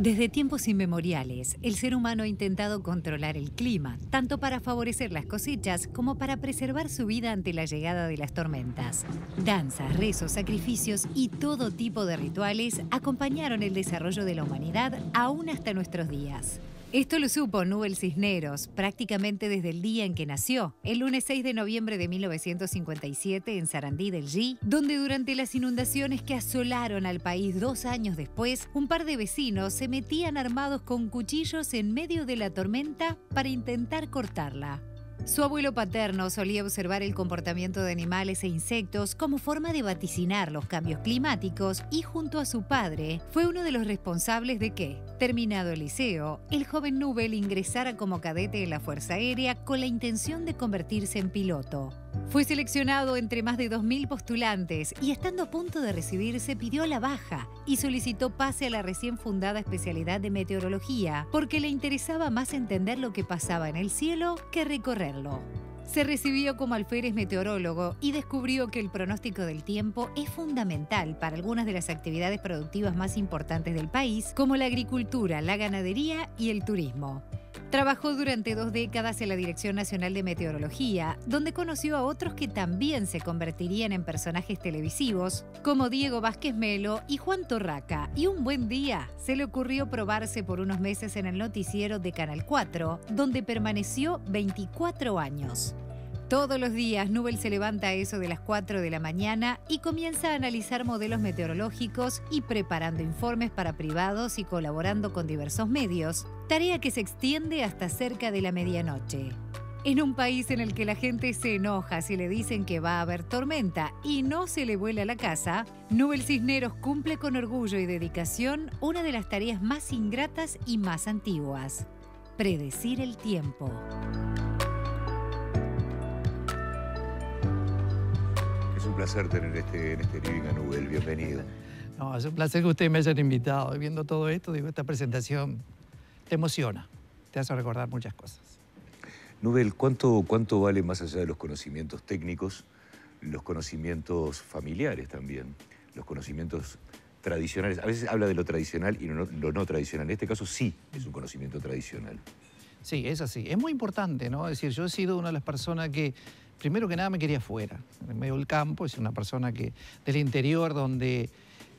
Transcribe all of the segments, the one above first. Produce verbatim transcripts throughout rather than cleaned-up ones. Desde tiempos inmemoriales, el ser humano ha intentado controlar el clima, tanto para favorecer las cosechas como para preservar su vida ante la llegada de las tormentas. Danzas, rezos, sacrificios y todo tipo de rituales acompañaron el desarrollo de la humanidad aún hasta nuestros días. Esto lo supo Nubel Cisneros prácticamente desde el día en que nació, el lunes seis de noviembre de mil novecientos cincuenta y siete en Sarandí del G, donde durante las inundaciones que asolaron al país dos años después, un par de vecinos se metían armados con cuchillos en medio de la tormenta para intentar cortarla. Su abuelo paterno solía observar el comportamiento de animales e insectos como forma de vaticinar los cambios climáticos y junto a su padre fue uno de los responsables de que, terminado el liceo, el joven Nubel ingresara como cadete en la Fuerza Aérea con la intención de convertirse en piloto. Fue seleccionado entre más de dos mil postulantes y estando a punto de recibirse pidió la baja y solicitó pase a la recién fundada especialidad de meteorología porque le interesaba más entender lo que pasaba en el cielo que recorrerlo. Se recibió como alférez meteorólogo y descubrió que el pronóstico del tiempo es fundamental para algunas de las actividades productivas más importantes del país, como la agricultura, la ganadería y el turismo. Trabajó durante dos décadas en la Dirección Nacional de Meteorología, donde conoció a otros que también se convertirían en personajes televisivos, como Diego Vázquez Melo y Juan Torraca, y un buen día se le ocurrió probarse por unos meses en el noticiero de Canal cuatro, donde permaneció veinticuatro años. Todos los días, Nubel se levanta a eso de las cuatro de la mañana y comienza a analizar modelos meteorológicos y preparando informes para privados y colaborando con diversos medios, tarea que se extiende hasta cerca de la medianoche. En un país en el que la gente se enoja si le dicen que va a haber tormenta y no se le vuela la casa, Nubel Cisneros cumple con orgullo y dedicación una de las tareas más ingratas y más antiguas: predecir el tiempo. Un placer tener este, en este living a Nubel, bienvenido. No, es un placer que ustedes me hayan invitado. Y viendo todo esto, digo, esta presentación te emociona, te hace recordar muchas cosas. Nubel, ¿cuánto, cuánto vale más allá de los conocimientos técnicos, los conocimientos familiares también, los conocimientos tradicionales? A veces habla de lo tradicional y no, lo no tradicional. En este caso sí es un conocimiento tradicional. Sí, es así. Es muy importante, ¿no? Es decir, yo he sido una de las personas que primero que nada me quería fuera, en medio del campo, es una persona que, del interior, donde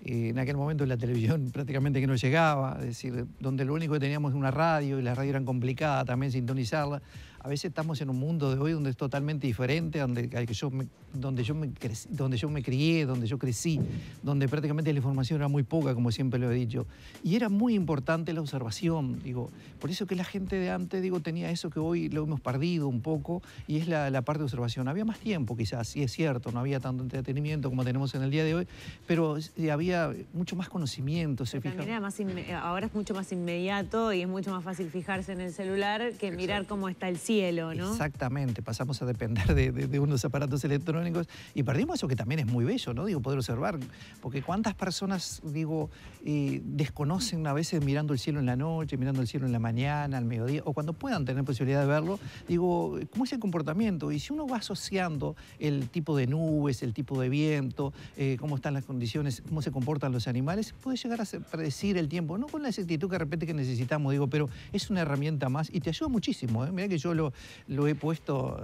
eh, en aquel momento la televisión prácticamente que no llegaba, es decir, donde lo único que teníamos era una radio y la radio era complicada también sintonizarla. A veces estamos en un mundo de hoy donde es totalmente diferente, donde, al que yo me, donde, yo me crecí, donde yo me crié, donde yo crecí, donde prácticamente la información era muy poca, como siempre lo he dicho. Y era muy importante la observación, digo, por eso que la gente de antes, digo, tenía eso que hoy lo hemos perdido un poco, y es la, la parte de observación. Había más tiempo quizás, sí es cierto, no había tanto entretenimiento como tenemos en el día de hoy, pero había mucho más conocimiento. Se fija... era más inme... Ahora es mucho más inmediato y es mucho más fácil fijarse en el celular que exacto, mirar cómo está el cielo, ¿no? Exactamente, pasamos a depender de, de, de unos aparatos electrónicos y perdimos eso que también es muy bello, ¿no? Digo, poder observar, porque cuántas personas, digo, eh, desconocen a veces mirando el cielo en la noche, mirando el cielo en la mañana, al mediodía, o cuando puedan tener posibilidad de verlo, digo, ¿cómo es el comportamiento? Y si uno va asociando el tipo de nubes, el tipo de viento, eh, cómo están las condiciones, cómo se comportan los animales, puede llegar a predecir el tiempo, no con la exactitud que de repente que necesitamos, digo, pero es una herramienta más y te ayuda muchísimo, ¿eh? Mirá que yo lo, lo he puesto,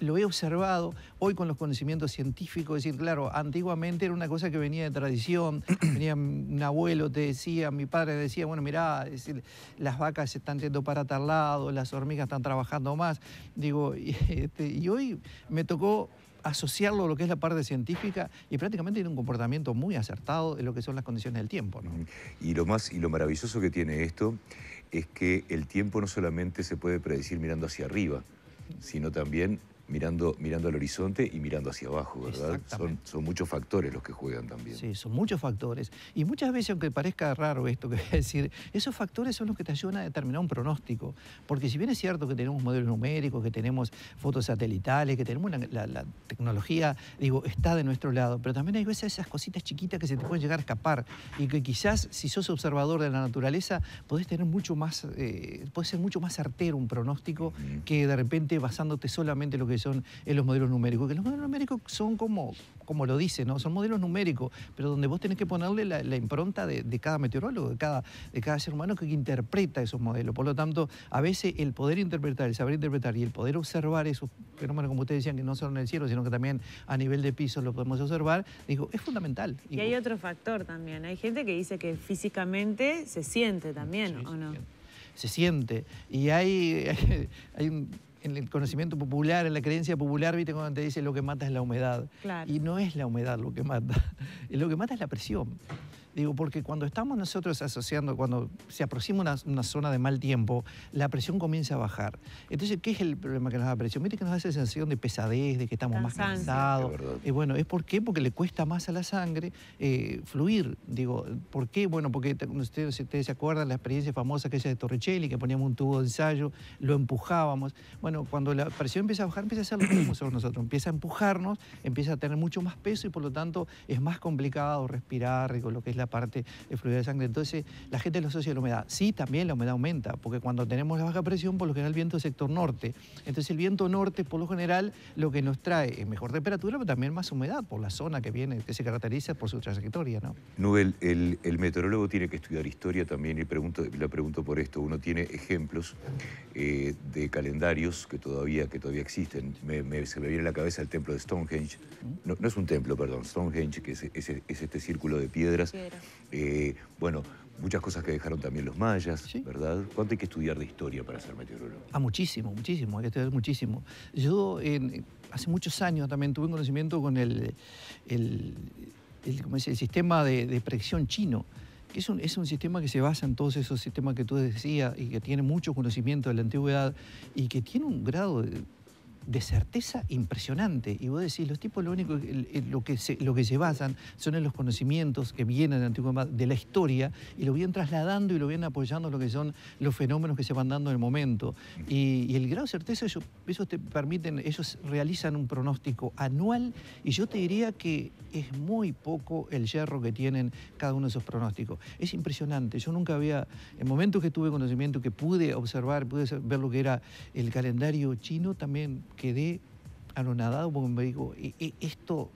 lo he observado hoy con los conocimientos científicos, es decir, claro, antiguamente era una cosa que venía de tradición, venía un abuelo, te decía, mi padre decía, bueno, mirá, es decir, las vacas se están yendo para tal lado, las hormigas están trabajando más, digo, y, este, y hoy me tocó asociarlo a lo que es la parte científica y prácticamente tiene un comportamiento muy acertado de lo que son las condiciones del tiempo, ¿no? Y lo más y lo maravilloso que tiene esto es que el tiempo no solamente se puede predecir mirando hacia arriba, sino también mirando, mirando al horizonte y mirando hacia abajo, ¿verdad? Son, son muchos factores los que juegan también. Sí, son muchos factores. Y muchas veces, aunque parezca raro esto que voy a decir, esos factores son los que te ayudan a determinar un pronóstico. Porque si bien es cierto que tenemos modelos numéricos, que tenemos fotos satelitales, que tenemos la, la, la tecnología, digo, está de nuestro lado, pero también hay veces esas cositas chiquitas que se te pueden llegar a escapar y que quizás, si sos observador de la naturaleza, podés tener mucho más, eh, podés ser mucho más certero un pronóstico mm. que de repente basándote solamente en lo que que son en los modelos numéricos, que los modelos numéricos son como, como lo dice, ¿no? Son modelos numéricos, pero donde vos tenés que ponerle la, la impronta de, de cada meteorólogo, de cada, de cada ser humano que interpreta esos modelos. Por lo tanto, a veces el poder interpretar, el saber interpretar y el poder observar esos fenómenos, como ustedes decían, que no solo en el cielo, sino que también a nivel de piso lo podemos observar, digo, es fundamental. Y hay otro factor también, hay gente que dice que físicamente se siente también, sí, ¿o no? Se siente, y hay, hay, hay un... en el conocimiento popular, en la creencia popular, ¿viste? Cuando te dice lo que mata es la humedad. Claro. Y no es la humedad lo que mata. Lo que mata es la presión. Digo, porque cuando estamos nosotros asociando, cuando se aproxima una, una zona de mal tiempo, la presión comienza a bajar. Entonces, ¿qué es el problema que nos da la presión? Mire que nos hace sensación de pesadez, de que estamos Cansancio. más cansados. Eh, bueno, ¿es por qué? Porque le cuesta más a la sangre eh, fluir. Digo, ¿por qué? Bueno, porque ustedes, ustedes se acuerdan la experiencia famosa que es de Torricelli, que poníamos un tubo de ensayo, lo empujábamos. Bueno, cuando la presión empieza a bajar, empieza a hacer lo mismo sobre nosotros. Empieza a empujarnos, empieza a tener mucho más peso y por lo tanto es más complicado respirar, digo, lo que es la parte de fluido de sangre. Entonces, la gente lo asocia a la humedad. Sí, también la humedad aumenta, porque cuando tenemos la baja presión, por lo general el viento es sector norte. Entonces, el viento norte, por lo general, lo que nos trae es mejor temperatura, pero también más humedad por la zona que viene, que se caracteriza por su trayectoria, ¿no? Nubel, el, el meteorólogo tiene que estudiar historia también, y pregunto, la pregunto por esto. Uno tiene ejemplos eh, de calendarios que todavía, que todavía existen. Me, me, se me viene a la cabeza el templo de Stonehenge. No, no es un templo, perdón, Stonehenge, que es, es, es este círculo de piedras. Eh, bueno, muchas cosas que dejaron también los mayas, ¿sí? ¿Verdad? ¿Cuánto hay que estudiar de historia para ser meteorólogo? Ah, muchísimo, muchísimo, hay que estudiar muchísimo. Yo eh, hace muchos años también tuve un conocimiento con el, el, el, ¿cómo dice? el sistema de, de predicción chino. Es un, es un sistema que se basa en todos esos sistemas que tú decías y que tiene mucho conocimiento de la antigüedad y que tiene un grado de... de certeza impresionante. Y vos decís, los tipos lo único lo que se, lo que se basan son en los conocimientos que vienen de, antiguo, de la historia y lo vienen trasladando y lo vienen apoyando lo que son los fenómenos que se van dando en el momento. Y, y el grado de certeza, ellos, ellos te permiten, ellos realizan un pronóstico anual y yo te diría que es muy poco el hierro que tienen cada uno de esos pronósticos. Es impresionante. Yo nunca había, en momentos que tuve conocimiento, que pude observar, pude ver lo que era el calendario chino, también quedé anonadado porque me digo, esto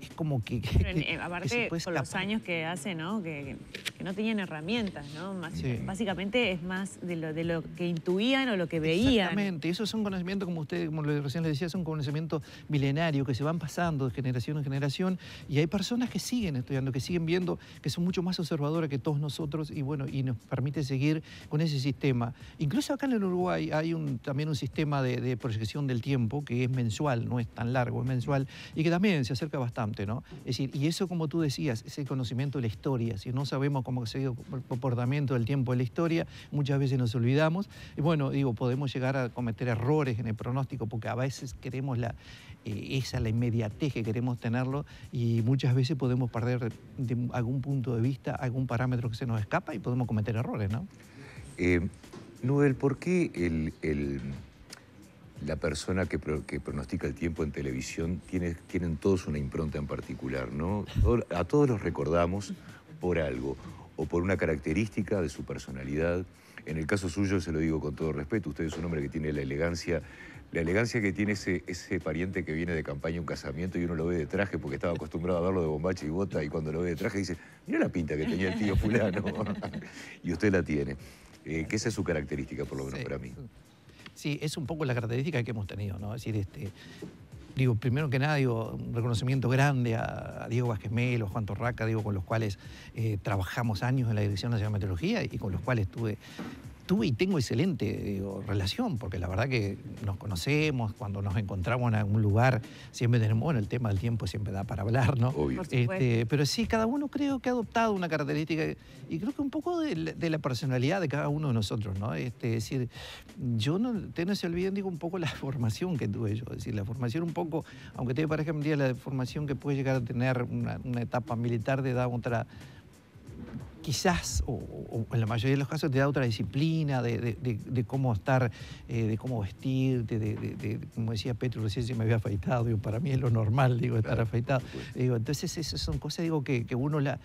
es como que... que Pero, aparte, por los años que hace, ¿no? Que, que no tenían herramientas, ¿no? Más, sí. Básicamente es más de lo, de lo que intuían o lo que veían. Exactamente. Esos son conocimientos, como usted, como recién les decía, son conocimientos milenarios que se van pasando de generación en generación y hay personas que siguen estudiando, que siguen viendo, que son mucho más observadoras que todos nosotros y bueno, y nos permite seguir con ese sistema. Incluso acá en el Uruguay hay un, también un sistema de, de proyección del tiempo que es mensual, no es tan largo, es mensual y que también se acerca bastante, ¿no? Es decir, y eso, como tú decías, es el conocimiento de la historia. Si no sabemos cómo se ha ido el comportamiento del tiempo de la historia, muchas veces nos olvidamos. Y bueno, digo, podemos llegar a cometer errores en el pronóstico porque a veces queremos la, eh, esa, la inmediatez que queremos tenerlo y muchas veces podemos perder de algún punto de vista, algún parámetro que se nos escapa y podemos cometer errores, ¿no? Eh, Nubel, ¿por qué el... el... la persona que, pro, que pronostica el tiempo en televisión tiene, tienen todos una impronta en particular, ¿no? A todos los recordamos por algo o por una característica de su personalidad. En el caso suyo, se lo digo con todo respeto, usted es un hombre que tiene la elegancia, la elegancia que tiene ese, ese pariente que viene de campaña a un casamiento y uno lo ve de traje porque estaba acostumbrado a verlo de bombacha y bota y cuando lo ve de traje dice, mira la pinta que tenía el tío fulano. Y usted la tiene. Eh, que esa es su característica, por lo menos sí, para mí. Sí, es un poco la característica que hemos tenido, ¿no? Es decir, este, digo, primero que nada, digo, un reconocimiento grande a, a Diego Vázquez Melo, a Juan Torraca, digo, con los cuales eh, trabajamos años en la Dirección Nacional de Meteorología y con los cuales tuve... Tuve y tengo excelente digo, relación, porque la verdad que nos conocemos, cuando nos encontramos en algún lugar, siempre tenemos, bueno, el tema del tiempo siempre da para hablar, ¿no? Obvio. Este, pero sí, cada uno creo que ha adoptado una característica, y creo que un poco de, de la personalidad de cada uno de nosotros, ¿no? Este, es decir, yo no, ustedes no se olviden, digo, un poco la formación que tuve yo, es decir, la formación un poco, aunque te parezca un día la formación que puede llegar a tener una, una etapa militar de edad otra... quizás, o, o en la mayoría de los casos, te da otra disciplina de, de, de, de cómo estar, eh, de cómo vestir, de, de, de, de, como decía Petro, recién se me había afeitado, digo, para mí es lo normal, digo, estar afeitado. Digo, entonces, esas son cosas, digo, que, que uno la...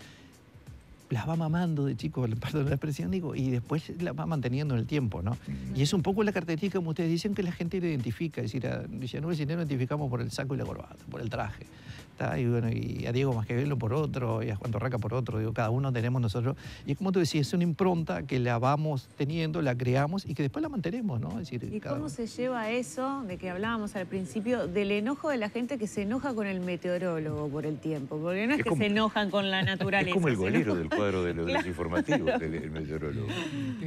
las va mamando de chico, perdón la expresión, digo, y después las va manteniendo en el tiempo, ¿no? Uh-huh. Y es un poco la característica, como ustedes dicen, que la gente lo identifica. Es decir, a Nubel Cisneros identificamos por el saco y la corbata, por el traje. ¿Tá? Y bueno, y a Diego Vázquez por otro, y a Juan Torraca por otro, digo, cada uno tenemos nosotros. Y como tú decías, es una impronta que la vamos teniendo, la creamos y que después la mantenemos, ¿no? Es decir, ¿y cada... cómo se lleva eso de que hablábamos al principio del enojo de la gente que se enoja con el meteorólogo por el tiempo? Porque no es, es que como... se enojan con la naturaleza. Es como el golero del cuadro de los claro. desinformativos, el, el meteorólogo.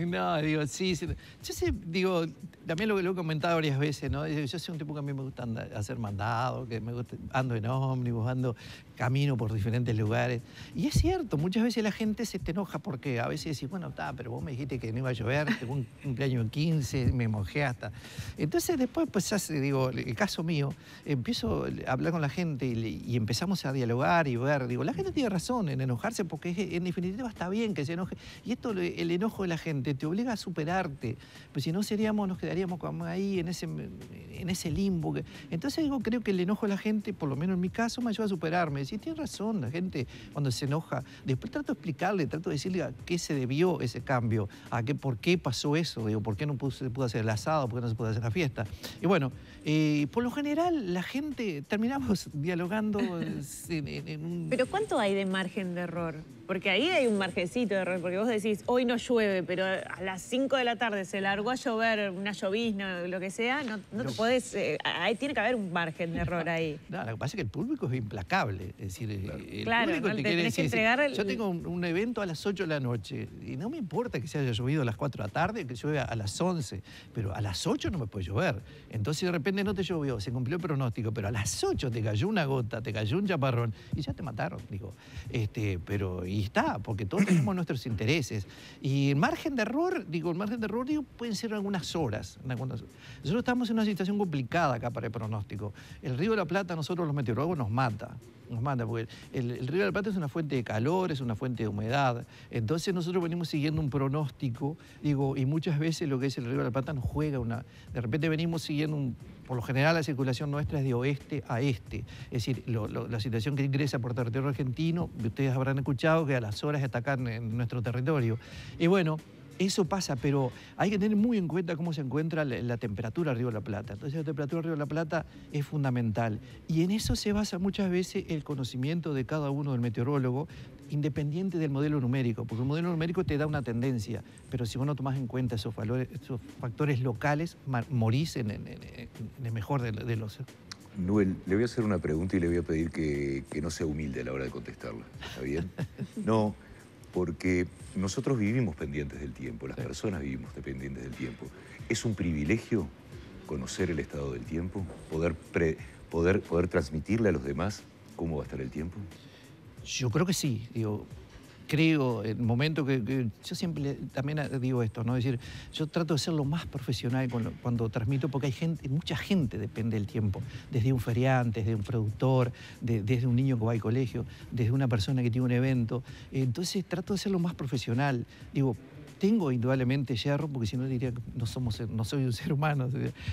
No, digo, sí. sí. Yo sé, digo, también lo, lo he comentado varias veces, ¿no? Yo soy un tipo que a mí me gusta andar, hacer mandado, que me gusta, ando en ómnibus, buscando camino por diferentes lugares. Y es cierto, muchas veces la gente se te enoja porque a veces decís, bueno, está, pero vos me dijiste que no iba a llover, tengo un cumpleaños en quince, me mojé hasta. Entonces después, pues, hace, digo, el caso mío, empiezo a hablar con la gente y, y empezamos a dialogar y ver, digo, la gente tiene razón en enojarse porque es, en definitiva está bien que se enoje. Y esto, el enojo de la gente, te obliga a superarte, pues si no seríamos, nos quedaríamos como ahí en ese, en ese limbo. Que... Entonces, digo, creo que el enojo de la gente, por lo menos en mi caso, me ayuda a superarme. Decir, tiene razón, la gente cuando se enoja, después trato de explicarle, trato de decirle a qué se debió ese cambio, a qué, por qué pasó eso, digo, por qué no se pudo hacer el asado, por qué no se pudo hacer la fiesta. Y bueno, eh, por lo general la gente, terminamos dialogando en, en, en un... Pero ¿cuánto hay de margen de error? Porque ahí hay un margencito de error, porque vos decís, hoy no llueve, pero a las cinco de la tarde se largó a llover, una llovizna, lo que sea, no, no te podés, eh, ahí tiene que haber un margen de error ahí. No, lo que pasa es que el público es implacable, es decir, claro. el claro, público no, te, te quiere decir, el... yo tengo un, un evento a las ocho de la noche y no me importa que se haya llovido a las cuatro de la tarde, que llueva a las once, pero a las ocho no me puede llover. Entonces de repente no te llovió, se cumplió el pronóstico, pero a las ocho te cayó una gota, te cayó un chaparrón y ya te mataron, digo, este, pero... Y está, porque todos tenemos nuestros intereses. Y el margen de error, digo, el margen de error, digo, pueden ser algunas horas. Algunas... Nosotros estamos en una situación complicada acá para el pronóstico. El Río de la Plata, nosotros los meteorólogos, nos mata. Nos mata, porque el, el Río de la Plata es una fuente de calor, es una fuente de humedad. Entonces nosotros venimos siguiendo un pronóstico, digo, y muchas veces lo que es el Río de la Plata nos juega una... De repente venimos siguiendo un... Por lo general la circulación nuestra es de oeste a este. Es decir, lo, lo, la situación que ingresa por territorio argentino, ustedes habrán escuchado que a las horas atacan en nuestro territorio. Y bueno, eso pasa, pero hay que tener muy en cuenta cómo se encuentra la, la temperatura del Río de la Plata. Entonces la temperatura del Río de la Plata es fundamental. Y en eso se basa muchas veces el conocimiento de cada uno del meteorólogo, independiente del modelo numérico, porque el modelo numérico te da una tendencia, pero si vos no tomás en cuenta esos, valores, esos factores locales, morís en, en, en el mejor de, de los... Nubel, le voy a hacer una pregunta y le voy a pedir que, que no sea humilde a la hora de contestarla, ¿está bien? No, porque nosotros vivimos pendientes del tiempo, las sí. personas vivimos pendientes del tiempo. ¿Es un privilegio conocer el estado del tiempo? ¿Poder, pre, poder, poder transmitirle a los demás cómo va a estar el tiempo? Yo creo que sí, digo, creo, en el momento que, que... Yo siempre también digo esto, ¿no? Es decir, yo trato de ser lo más profesional cuando, cuando transmito, porque hay gente, mucha gente depende del tiempo. Desde un feriante, desde un productor, de, desde un niño que va al colegio, desde una persona que tiene un evento. Entonces trato de ser lo más profesional, digo... Tengo indudablemente yerro, porque si no diría que no, somos, no soy un ser humano.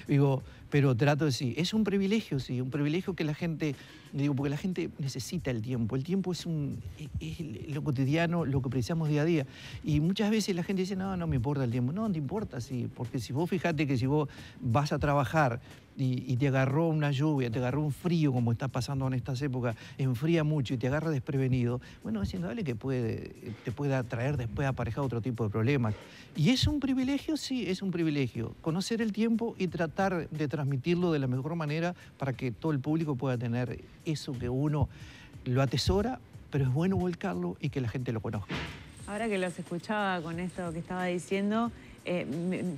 Digo, pero trato de decir, es un privilegio, sí, un privilegio que la gente, digo, porque la gente necesita el tiempo. El tiempo es, un, es lo cotidiano, lo que precisamos día a día. Y muchas veces la gente dice, no, no me importa el tiempo. No, no te importa, sí, porque si vos fijate que si vos vas a trabajar Y, y te agarró una lluvia, te agarró un frío, como está pasando en estas épocas, enfría mucho y te agarra desprevenido, bueno, es indudable que puede, te pueda traer después aparejado otro tipo de problemas. ¿Y es un privilegio? Sí, es un privilegio. Conocer el tiempo y tratar de transmitirlo de la mejor manera para que todo el público pueda tener eso que uno lo atesora, pero es bueno volcarlo y que la gente lo conozca. Ahora que los escuchaba con esto que estaba diciendo... Eh,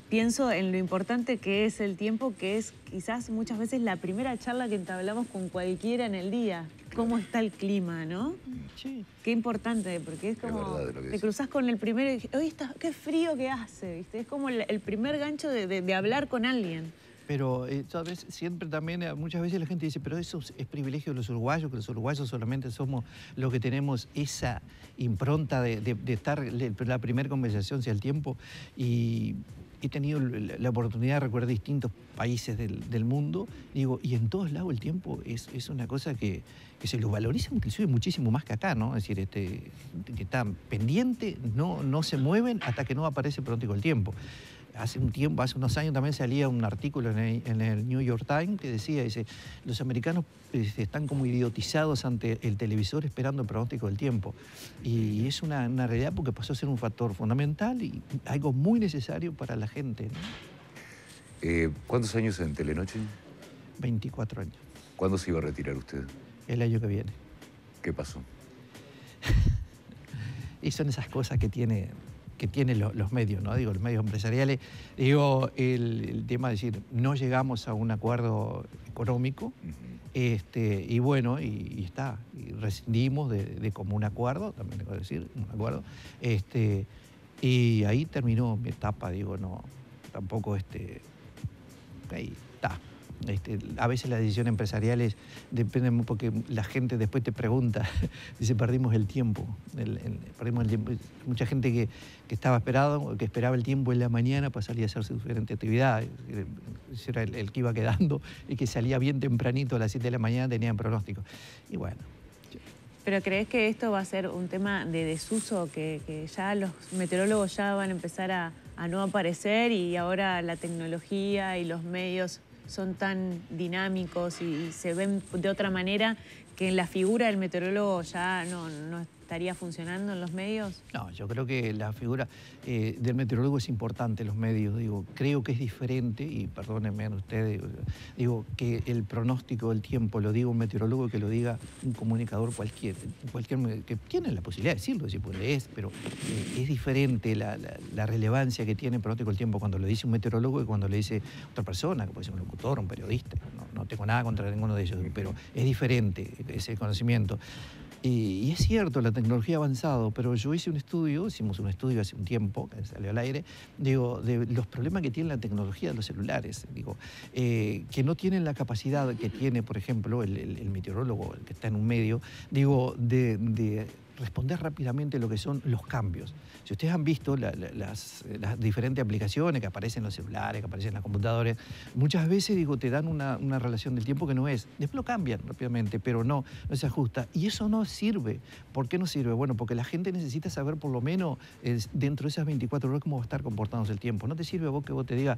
pienso en lo importante que es el tiempo, que es quizás muchas veces la primera charla que entablamos con cualquiera en el día. Cómo está el clima, ¿no? Sí. Qué importante, porque es como... Es te cruzás con el primero y hoy está, qué frío que hace, ¿viste? Es como el primer gancho de, de, de hablar con alguien. Pero, ¿sabes? Siempre también, muchas veces la gente dice, pero eso es privilegio de los uruguayos, que los uruguayos solamente somos los que tenemos esa impronta de, de, de estar la primera conversación hacia el tiempo. Y... he tenido la oportunidad de recorrer distintos países del, del mundo, digo, y en todos lados el tiempo es, es una cosa que, que se lo valoriza inclusive muchísimo más que acá, ¿no? Es decir, este, que está pendiente, no, no se mueven hasta que no aparece pronto el tiempo. Hace un tiempo, hace unos años también salía un artículo en el, en el New York Times que decía, dice, los americanos están como idiotizados ante el televisor esperando el pronóstico del tiempo. Y es una, una realidad porque pasó a ser un factor fundamental y algo muy necesario para la gente, ¿no? Eh, ¿Cuántos años en Telenoche? veinticuatro años. ¿Cuándo se iba a retirar usted? El año que viene. ¿Qué pasó? Y son esas cosas que tiene... que tienen los medios, ¿no? Digo, los medios empresariales. Digo, el, el tema de decir, no llegamos a un acuerdo económico, uh-huh. este, y bueno, y, y está, y rescindimos de, de como un acuerdo, también tengo que decir, un acuerdo, este, y ahí terminó mi etapa, digo, no, tampoco, este, ahí está. Este, a veces las decisiones empresariales dependen porque la gente después te pregunta, dice, perdimos el tiempo. El, el, perdimos el tiempo. Mucha gente que, que estaba esperado, que esperaba el tiempo en la mañana para salir a hacer su diferente actividad. Era el, el que iba quedando y que salía bien tempranito a las siete de la mañana, tenían pronóstico. Y bueno. ¿Pero crees que esto va a ser un tema de desuso? Que, que ya los meteorólogos ya van a empezar a, a no aparecer y ahora la tecnología y los medios son tan dinámicos y se ven de otra manera que la figura del meteorólogo ya no, no estaría funcionando en los medios? No, yo creo que la figura eh, del meteorólogo es importante en los medios. Digo, creo que es diferente, y perdónenme ustedes, digo, que el pronóstico del tiempo lo diga un meteorólogo que lo diga un comunicador cualquier, cualquier que tiene la posibilidad de decirlo, si puede leer, pero eh, es diferente la, la, la relevancia que tiene el pronóstico del tiempo cuando lo dice un meteorólogo y cuando lo dice otra persona, que puede ser un locutor, un periodista. No, no tengo nada contra ninguno de ellos, pero es diferente ese conocimiento. Y es cierto, la tecnología ha avanzado, pero yo hice un estudio, hicimos un estudio hace un tiempo, que salió al aire, digo, de los problemas que tiene la tecnología de los celulares, digo, eh, que no tienen la capacidad que tiene, por ejemplo, el, el, el meteorólogo, el que está en un medio, digo, de... de responder rápidamente lo que son los cambios. Si ustedes han visto la, la, las, las diferentes aplicaciones que aparecen en los celulares, que aparecen en las computadoras, muchas veces, digo, te dan una, una relación del tiempo que no es. Después lo cambian rápidamente, pero no, no se ajusta. Y eso no sirve. ¿Por qué no sirve? Bueno, porque la gente necesita saber por lo menos eh, dentro de esas veinticuatro horas cómo va a estar comportándose el tiempo. No te sirve a vos que vos te digas,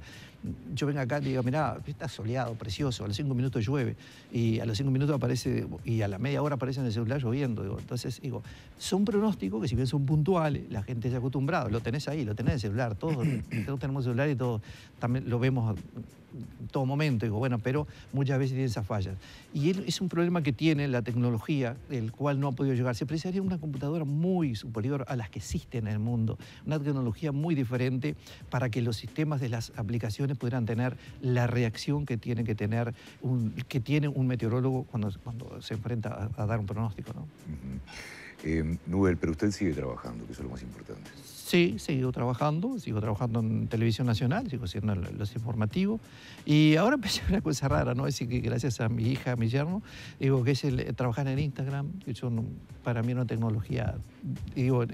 yo venga acá y te diga, mirá, está soleado, precioso, a los cinco minutos llueve, y a los cinco minutos aparece, y a la media hora aparece en el celular lloviendo. Digo. Entonces, digo, son pronósticos que si bien son puntuales, la gente se ha acostumbrado, lo tenés ahí, lo tenés en el celular, todos, todos tenemos celular y todos también lo vemos en todo momento, digo, bueno, pero muchas veces tienen esas fallas. Y es un problema que tiene la tecnología, el cual no ha podido llegar. Se precisaría una computadora muy superior a las que existen en el mundo, una tecnología muy diferente para que los sistemas de las aplicaciones pudieran tener la reacción que tiene que tener un, que tiene un meteorólogo cuando, cuando se enfrenta a, a dar un pronóstico, ¿no? Uh-huh. Eh, Nubel, pero usted sigue trabajando, que eso es lo más importante. Sí, sigo trabajando, sigo trabajando en Televisión Nacional, sigo haciendo los informativos. Y ahora empecé una cosa rara, ¿no? Es decir, que gracias a mi hija, a mi yerno, digo, que es el trabajar en Instagram, que yo, para mí es una tecnología, digo,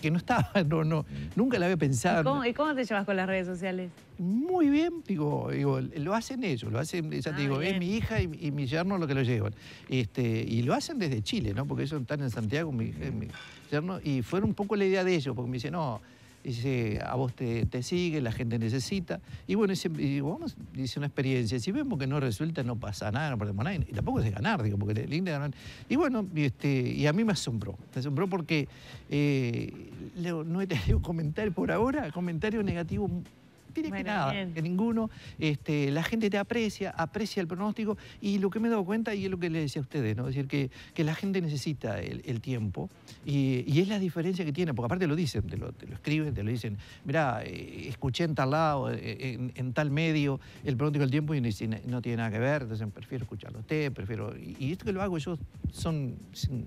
que no estaba, no, no, nunca la había pensado. ¿Y cómo, ¿y cómo te llevas con las redes sociales? Muy bien, digo, digo lo hacen ellos, lo hacen, ya ah, te digo, bien. Es mi hija y, y mi yerno lo que lo llevan. Este, y lo hacen desde Chile, ¿no? Porque ellos están en Santiago, mi hija y mi yerno, y fue un poco la idea de ellos, porque me dicen, no, dice, a vos te, te sigue, la gente necesita. Y bueno, dice, digo, vamos, dice una experiencia. Si vemos que no resulta, no pasa nada, no perdemos nada. Y tampoco es de ganar, digo, porque el Inter ganó. Y bueno, este, y a mí me asombró. Me asombró porque eh, no he tenido comentarios por ahora, comentarios negativos. Tienes bueno, que nada, bien. que ninguno, este, la gente te aprecia, aprecia el pronóstico y lo que me he dado cuenta, y es lo que le decía a ustedes, ¿no? Es decir, que, que la gente necesita el, el tiempo y, y es la diferencia que tiene, porque aparte lo dicen, te lo, te lo escriben, te lo dicen, mirá, eh, escuché en tal lado, eh, en, en tal medio el pronóstico del tiempo y no, no tiene nada que ver, entonces prefiero escucharlo a usted, prefiero... Y, y esto que lo hago yo son... Sin,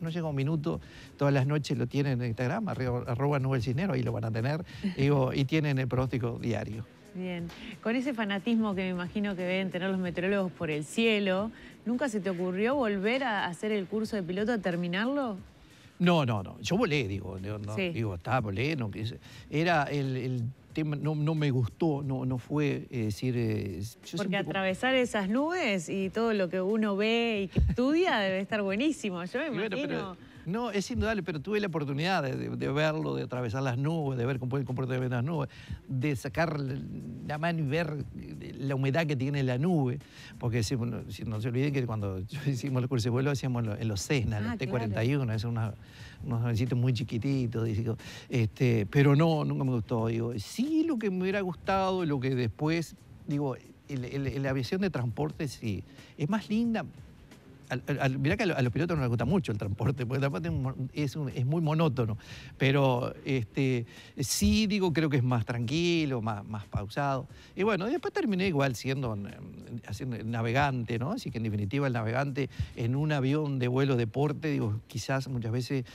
no llega un minuto, todas las noches lo tienen en Instagram, arroba Nubel Cisneros, ahí lo van a tener, digo, y tienen el pronóstico diario. Bien, con ese fanatismo que me imagino que deben tener los meteorólogos por el cielo, ¿nunca se te ocurrió volver a hacer el curso de piloto, a terminarlo? No, no, no, yo volé, digo, no, sí. digo, estaba, volé, no, era el... el tema no, no me gustó, no, no fue eh, decir... Eh, yo Porque atravesar como... esas nubes y todo lo que uno ve y que estudia debe estar buenísimo, yo me imagino... Bueno, pero... No, es indudable, pero tuve la oportunidad de, de, de verlo, de atravesar las nubes, de ver cómo el comportamiento de las nubes, de sacar la mano y ver la humedad que tiene la nube. Porque si, no, si no se olviden que cuando hicimos el curso de vuelo, hacíamos en los Cessna, en ah, el T cuarenta y uno, es una, unos avioncitos muy chiquititos. Este, pero no, nunca me gustó. Digo, sí, lo que me hubiera gustado, lo que después, digo, el, el, la aviación de transporte sí, es más linda. Al, al, mirá que a los pilotos no les gusta mucho el transporte, porque el transporte es, un, es muy monótono. Pero este, sí, digo, creo que es más tranquilo, más, más pausado. Y bueno, después terminé igual siendo, siendo navegante, ¿no? Así que en definitiva el navegante en un avión de vuelo deporte, digo, quizás muchas veces,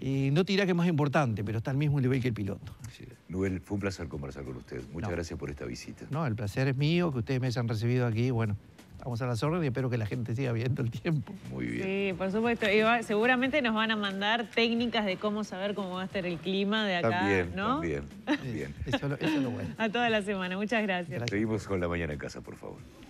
eh, no te dirá que es más importante, pero está al mismo nivel que el piloto. Sí. Nubel, fue un placer conversar con usted. Muchas no. gracias por esta visita. No, el placer es mío, que ustedes me hayan recibido aquí, bueno. Vamos a las órdenes y espero que la gente siga viendo el tiempo. Muy bien. Sí, por supuesto. Y va, seguramente nos van a mandar técnicas de cómo saber cómo va a estar el clima de acá, también, ¿no? También, también. Eso, eso es lo bueno. A toda la semana. Muchas gracias. gracias. Seguimos con La Mañana en Casa, por favor.